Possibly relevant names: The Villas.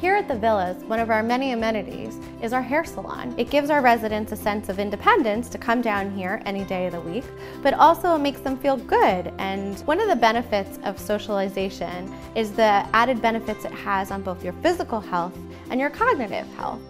Here at The Villas, one of our many amenities is our hair salon. It gives our residents a sense of independence to come down here any day of the week, but also makes them feel good. And one of the benefits of socialization is the added benefits it has on both your physical health and your cognitive health.